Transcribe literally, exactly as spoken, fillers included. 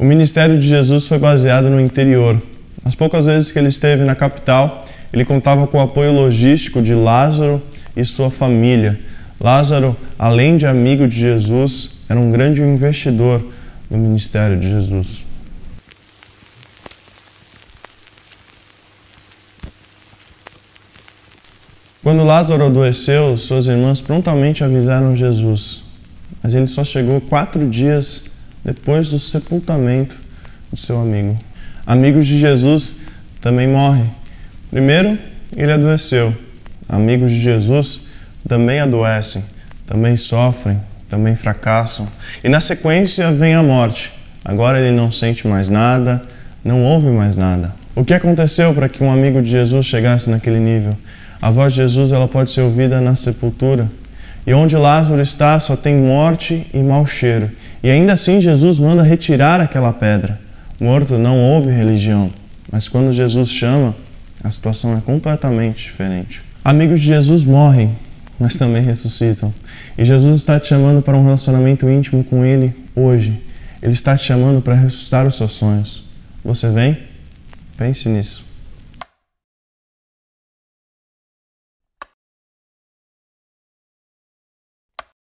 O ministério de Jesus foi baseado no interior. As poucas vezes que ele esteve na capital, ele contava com o apoio logístico de Lázaro e sua família. Lázaro, além de amigo de Jesus, era um grande investidor no ministério de Jesus. Quando Lázaro adoeceu, suas irmãs prontamente avisaram Jesus, mas ele só chegou quatro dias depois do sepultamento do seu amigo. Amigos de Jesus também morrem. Primeiro, ele adoeceu. Amigos de Jesus também adoecem, também sofrem, também fracassam. E na sequência vem a morte. Agora ele não sente mais nada, não ouve mais nada. O que aconteceu para que um amigo de Jesus chegasse naquele nível? A voz de Jesus ela pode ser ouvida na sepultura. E onde Lázaro está só tem morte e mau cheiro. E ainda assim Jesus manda retirar aquela pedra. Morto não houve religião. Mas quando Jesus chama, a situação é completamente diferente. Amigos de Jesus morrem, mas também ressuscitam. E Jesus está te chamando para um relacionamento íntimo com Ele hoje. Ele está te chamando para ressuscitar os seus sonhos. Você vem? Pense nisso.